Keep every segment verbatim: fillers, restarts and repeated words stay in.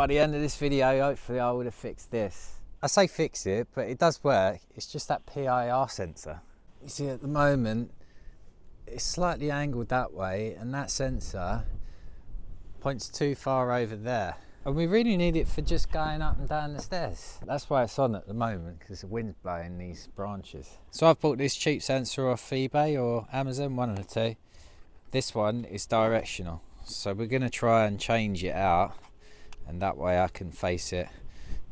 By the end of this video, hopefully I would have fixed this. I say fix it, but it does work. It's just that P I R sensor. You see, at the moment, it's slightly angled that way, and that sensor points too far over there. And we really need it for just going up and down the stairs. That's why it's on at the moment, because the wind's blowing these branches. So I've bought this cheap sensor off eBay or Amazon, one of the two. This one is directional. So we're gonna try and change it out, and that way I can face it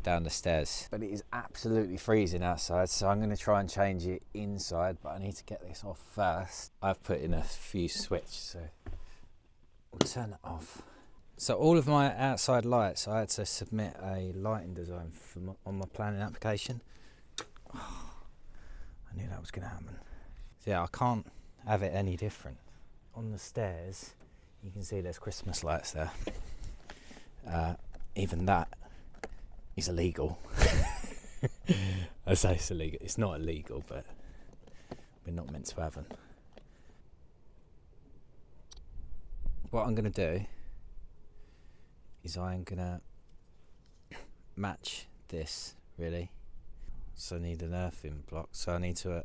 down the stairs. But it is absolutely freezing outside, so I'm gonna try and change it inside, but I need to get this off first. I've put in a fuse switch, so we'll turn it off. So all of my outside lights, I had to submit a lighting design for my, on my planning application. Oh, I knew that was gonna happen. So yeah, I can't have it any different. On the stairs, you can see there's Christmas lights there. Uh, even that is illegal. I say it's illegal, it's not illegal, but we're not meant to have them. What I'm gonna do is I'm gonna match this really. So I need an earthing block, so I need to uh,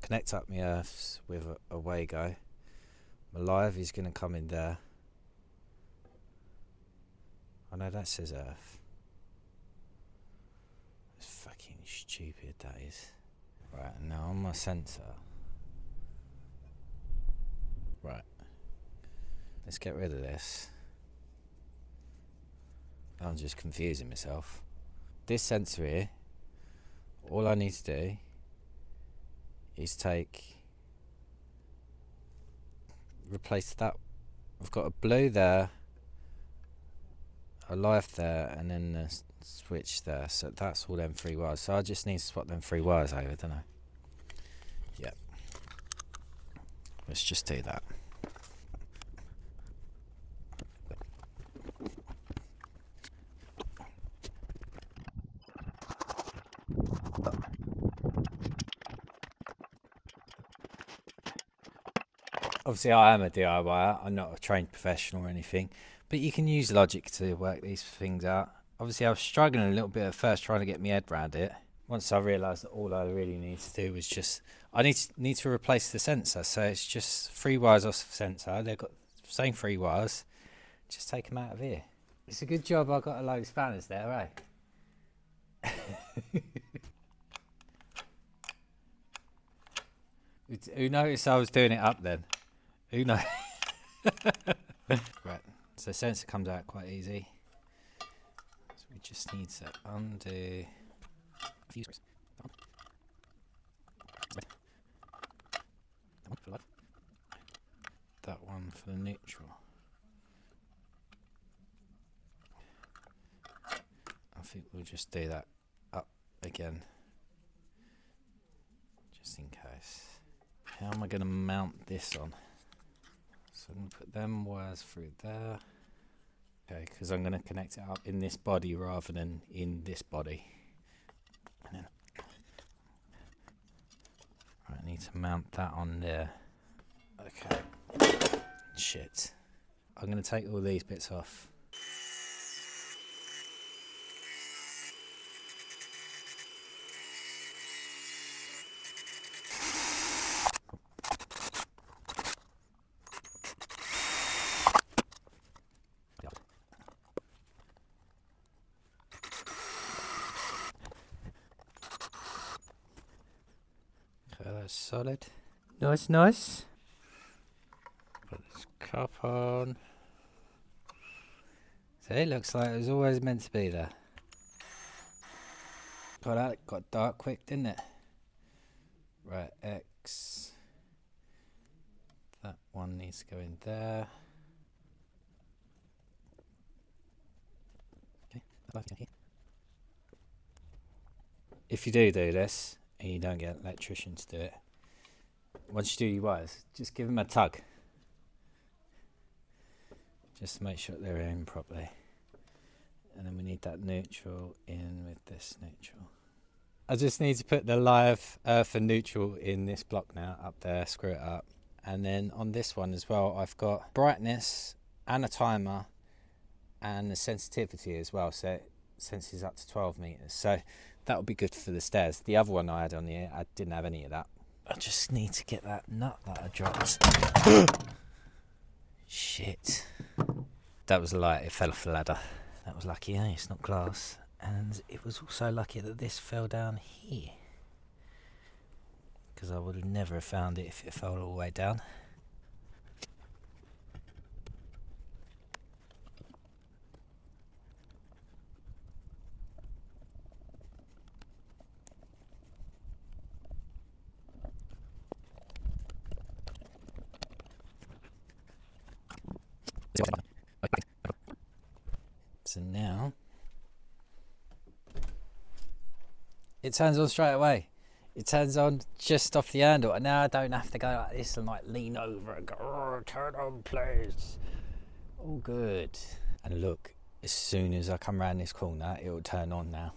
connect up my earths with a, a Wago. My live is gonna come in there. I know that says earth. That's fucking stupid, that is. Right, and now on my sensor. Right, let's get rid of this. I'm just confusing myself. This sensor here, all I need to do is take, replace that. I've got a blue there, a life there, and then a switch there. So that's all them three wires. So I just need to swap them three wires over, don't I? Yep. Let's just do that. Obviously I am a D I Y er, I'm not a trained professional or anything, but you can use logic to work these things out. Obviously I was struggling a little bit at first trying to get my head around it. Once I realised that all I really need to do was just, I need to, need to replace the sensor, so it's just three wires off the sensor, they've got the same three wires, just take them out of here. It's a good job I got a load of spanners there, eh? Who noticed I was doing it up then? Who knows? Right, so the sensor comes out quite easy. So we just need to undo. That one for the neutral. I think we'll just do that up again, just in case. How am I going to mount this on? So I'm going to put them wires through there. Okay, because I'm going to connect it up in this body rather than in this body. And then, right, I need to mount that on there. Okay. Shit. I'm going to take all these bits off. Solid. Nice, nice. Put this cap on. See, it looks like it was always meant to be there. God, that got dark quick, didn't it? Right, X. That one needs to go in there. Okay. If you do do this, and you don't get an electrician to do it, once you do your wires, just give them a tug. Just to make sure they're in properly. And then we need that neutral in with this neutral. I just need to put the live earth and neutral in this block now, up there, screw it up. And then on this one as well, I've got brightness and a timer and the sensitivity as well, so it senses up to twelve meters, so that would be good for the stairs. The other one I had on here, I didn't have any of that. I just need to get that nut that I dropped. Shit, that was a light, it fell off the ladder. That was lucky, eh? It's not glass. And it was also lucky that this fell down here, because I would have never have found it if it fell all the way down. So now it turns on straight away. It turns on just off the handle, and now I don't have to go like this and like lean over and go, oh, turn on please. All good. And look, as soon as I come around this corner, it will turn on now.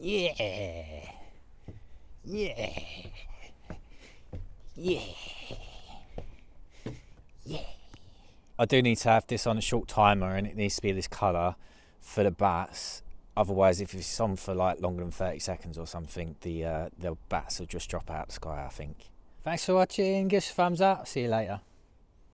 Yeah, yeah, yeah, yeah. I do need to have this on a short timer, and it needs to be this colour for the bats. Otherwise, if it's on for like longer than thirty seconds or something, the uh, the bats will just drop out of the sky, I think. Thanks for watching. Give us a thumbs up. See you later.